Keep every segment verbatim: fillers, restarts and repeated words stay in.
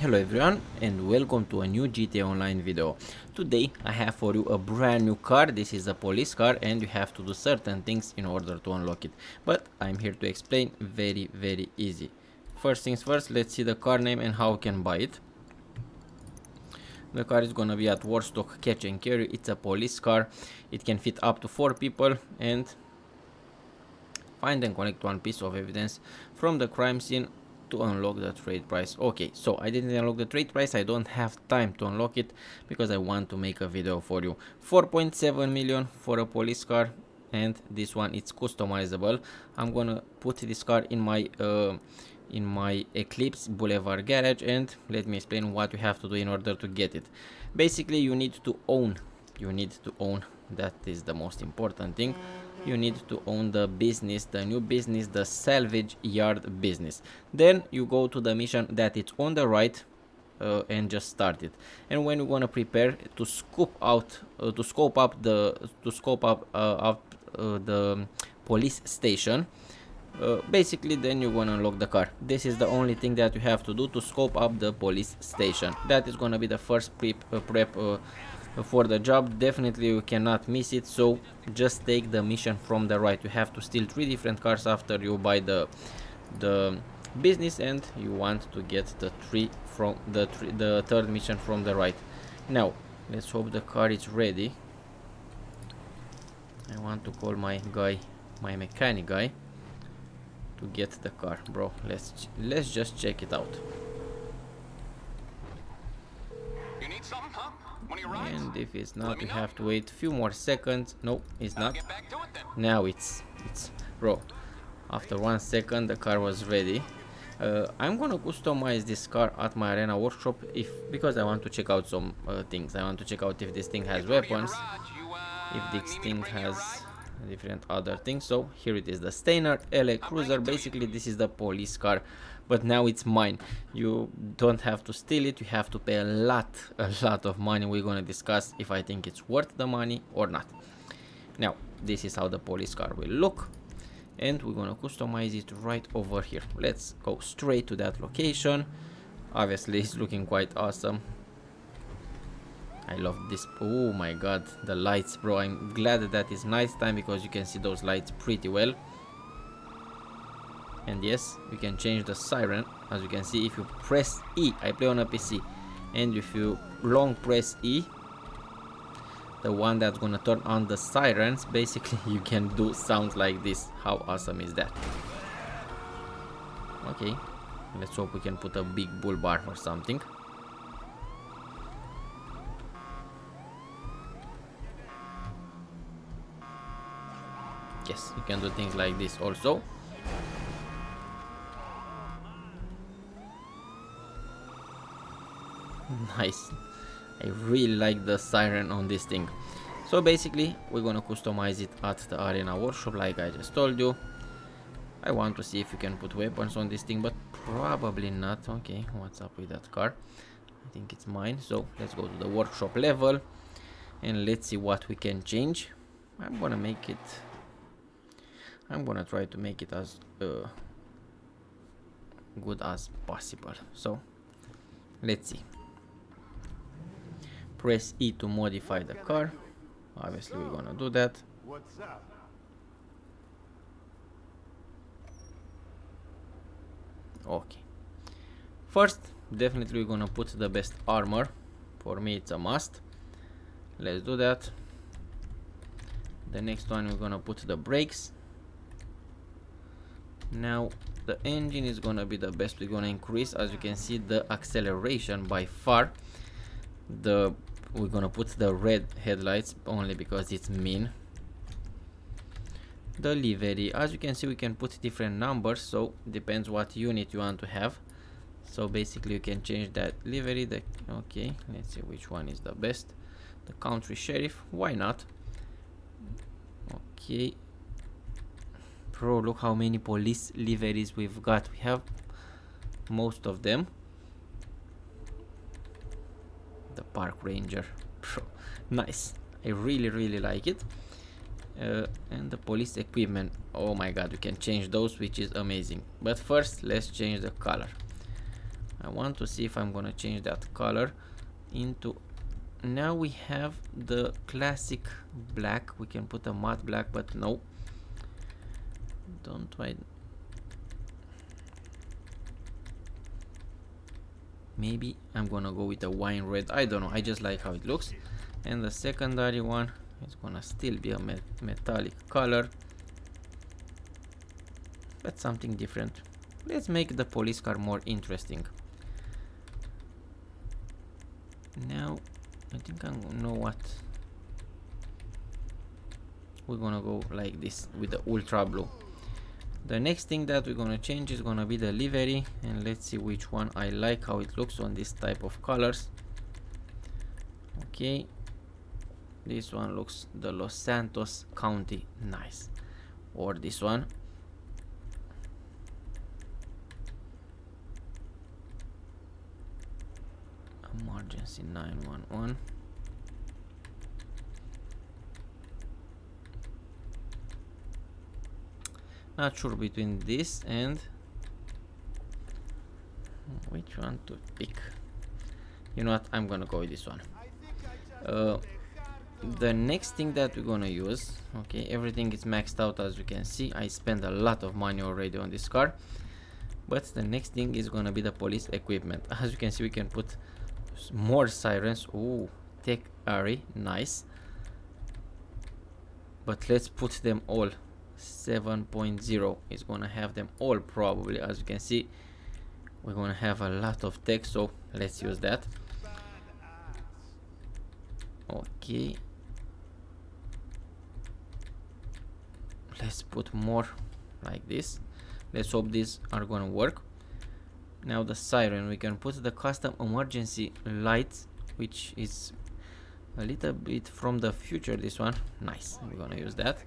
Hello everyone and welcome to a new G T A Online video. Today I have for you a brand new car. This is a police car and you have to do certain things in order to unlock it. But I'm here to explain very very easy. First things first, let's see the car name and how we can buy it. The car is gonna be at Warstock Catch and Carry. It's a police car. It can fit up to four people and find and collect one piece of evidence from the crime scene to unlock the trade price. Okay, so I didn't unlock the trade price. I don't have time to unlock it because I want to make a video for you. four point seven million for a police car, and this one it's customizable. I'm gonna put this car in my uh, in my Eclipse Boulevard garage, and let me explain what you have to do in order to get it. Basically, you need to own. You need to own. That is the most important thing. You need to own the business, the new business, the salvage yard business. Then you go to the mission that it's on the right uh, and just start it. And when you want to prepare to scope out, uh, to scope up the, to scope up, uh, up uh, the police station. Uh, basically, then you're gonna unlock the car. This is the only thing that you have to do to scope up the police station. That is gonna be the first prep. Uh, prep uh, for the job. Definitely you cannot miss it, so just take the mission from the right. You have to steal three different cars after you buy the the business, and you want to get the three from the three, the third mission from the right. Now let's hope the car is ready. I want to call my guy, my mechanic guy, to get the car. Bro, let's let's just check it out. You need something, huh? And if it's not, you have to wait a few more seconds. No, it's not. Now it's it's bro. After one second, the car was ready. Uh, I'm gonna customize this car at my arena workshop if because I want to check out some uh, things. I want to check out if this thing has weapons, if this thing has different other things. So here it is, the Stanier L E cruiser. Basically this is the police car, but now it's mine. You don't have to steal it. You have to pay a lot a lot of money. We're gonna discuss if I think it's worth the money or not. Now this is how the police car will look, and we're gonna customize it right over here. Let's go straight to that location. Obviously it's looking quite awesome. I love this. Oh my god, the lights, bro. I'm glad that it's nighttime because you can see those lights pretty well. And yes, you can change the siren. As you can see, if you press E, I play on a P C, and if you long press E, the one that's gonna turn on the sirens, basically you can do sounds like this. How awesome is that? Okay, let's hope we can put a big bull bar or something. Yes, you can do things like this also. Nice. I really like the siren on this thing. So basically we're gonna customize it at the arena workshop like I just told you. I want to see if you can put weapons on this thing, but probably not. Okay, what's up with that car? I think it's mine. So let's go to the workshop level and let's see what we can change. I'm gonna make it I'm gonna try to make it as uh, good as possible. So let's see. Press E to modify the car. Obviously we're gonna do that. Okay, first definitely we're gonna put the best armor. For me it's a must. Let's do that. The next one, we're gonna put the brakes. Now the engine is gonna be the best. We're gonna increase, as you can see, the acceleration by far. The we're gonna put the red headlights only because it's mean. The livery, as you can see, we can put different numbers, so depends what unit you want to have. So basically you can change that livery. The okay, let's see which one is the best. The country sheriff, why not? Okay. Bro, look how many police liveries we've got. We have most of them. The park ranger. Bro, nice. I really, really like it. Uh, and the police equipment. Oh my god, we can change those, which is amazing. But first, let's change the color. I want to see if I'm gonna change that color into, now we have the classic black, we can put a matte black, but no, don't wait, maybe I'm gonna go with a wine red, I don't know, I just like how it looks. And the secondary one is gonna still be a me- metallic color, but something different. Let's make the police car more interesting. Now I think I know what we're gonna go like this with the ultra blue. The next thing that we're gonna change is gonna be the livery, and let's see which one. I like how it looks on this type of colors. Okay, this one looks the Los Santos County, nice. Or this one. Emergency nine one one. Not sure between this and which one to pick. You know what? I'm gonna go with this one. Uh, the next thing that we're gonna use, okay, everything is maxed out as you can see. I spent a lot of money already on this car, but the next thing is gonna be the police equipment. As you can see, we can put more sirens. Ooh, tech Ari, nice. But let's put them all. seven point zero is gonna have them all probably. As you can see, we're gonna have a lot of tech, so let's use that. Okay, let's put more like this. Let's hope these are gonna work. Now the siren, we can put the custom emergency lights, which is a little bit from the future, this one, nice, we're gonna use that.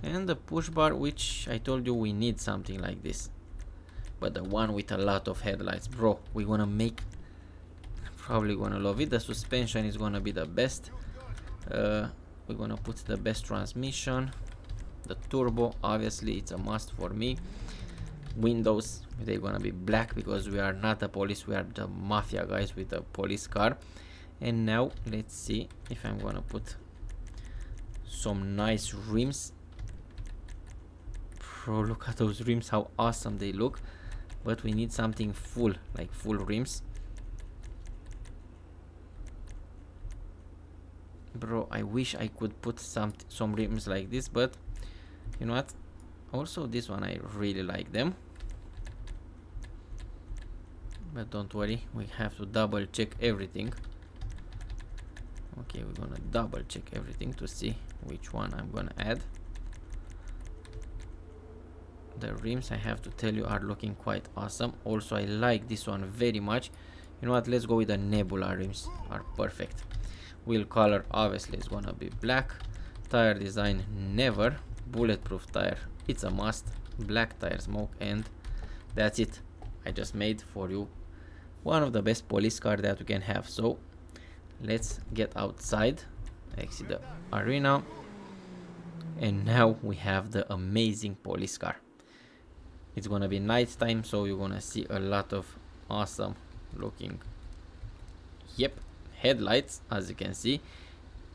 And the push bar, which I told you we need something like this, but the one with a lot of headlights, bro, we wanna make, probably gonna love it. The suspension is gonna be the best. Uh, we're gonna put the best transmission, the turbo, obviously it's a must for me. Windows, they're gonna be black because we are not the police, we are the mafia guys with a police car. And now let's see if I'm gonna put some nice rims. Bro, look at those rims, how awesome they look, but we need something full, like full rims. Bro, I wish I could put some some rims like this, but you know what, also this one, I really like them, but don't worry, we have to double check everything. Okay, we're gonna double check everything to see which one I'm gonna add. The rims, I have to tell you, are looking quite awesome. Also I like this one very much. You know what, let's go with the Nebula rims, are perfect. Wheel color obviously is gonna be black. Tire design, never. Bulletproof tire, it's a must. Black tire smoke, and that's it. I just made for you one of the best police car that you can have. So let's get outside, exit the arena, and now we have the amazing police car. It's gonna be night time, so you're gonna see a lot of awesome looking, yep, headlights. As you can see,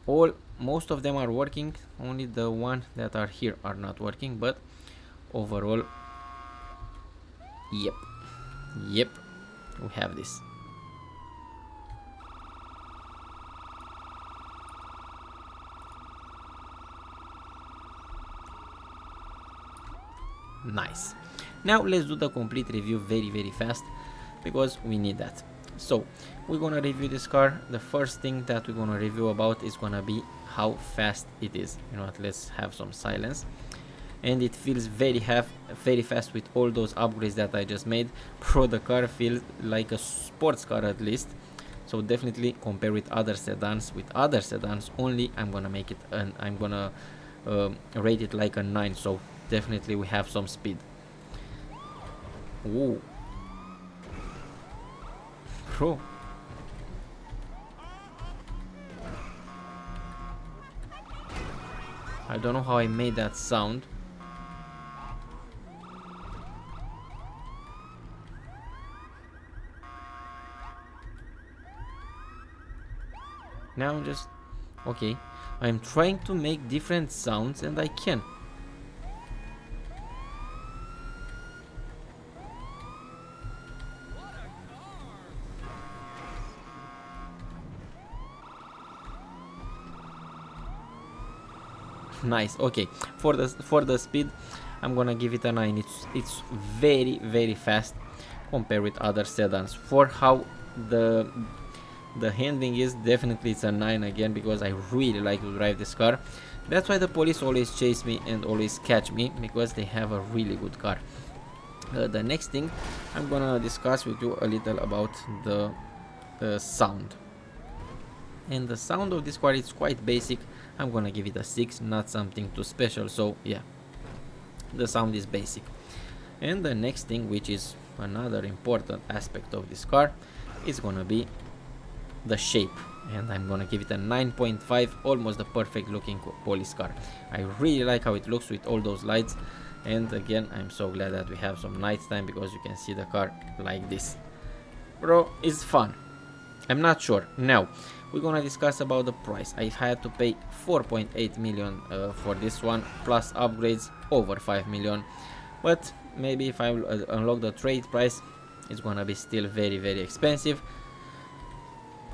all most of them are working, only the one that are here are not working, but overall, yep, yep, we have this. Nice. Now let's do the complete review very very fast, because we need that. So we're gonna review this car. The first thing that we're gonna review about is gonna be how fast it is. You know what, let's have some silence. And it feels very half very fast with all those upgrades that I just made. Pro, the car feels like a sports car at least, so definitely compare with other sedans. With other sedans only, I'm gonna make it, and I'm gonna um, rate it like a nine, so definitely we have some speed. Ooh. Bro, I don't know how I made that sound. Now just... okay. I'm trying to make different sounds and I can. Nice. Okay, for the for the speed I'm gonna give it a nine. It's it's very very fast compared with other sedans. For how the the handling is, definitely it's a nine again, because I really like to drive this car. That's why the police always chase me and always catch me, because they have a really good car. Uh, the next thing I'm gonna discuss with you a little about the uh, sound. And the sound of this car is quite basic. I'm gonna give it a six, not something too special. So yeah, the sound is basic. And the next thing, which is another important aspect of this car, is gonna be the shape. And I'm gonna give it a nine point five, almost the perfect looking police car. I really like how it looks with all those lights. And again, I'm so glad that we have some night time, because you can see the car like this. Bro, it's fun. I'm not sure. Now we're gonna discuss about the price. I had to pay four point eight million uh, for this one, plus upgrades over five million. But maybe if I uh, unlock the trade price, it's gonna be still very very expensive.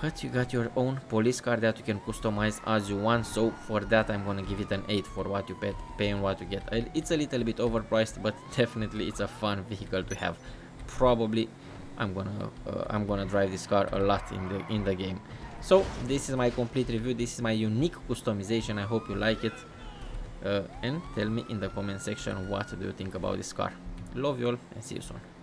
But you got your own police car that you can customize as you want. So for that I'm gonna give it an eight for what you pay, pay and what you get. It's a little bit overpriced, but definitely it's a fun vehicle to have. Probably I'm gonna uh, I'm gonna drive this car a lot in the in the game. So this is my complete review. This is my unique customization. I hope you like it, uh, and tell me in the comment section what do you think about this car. Love you all and see you soon.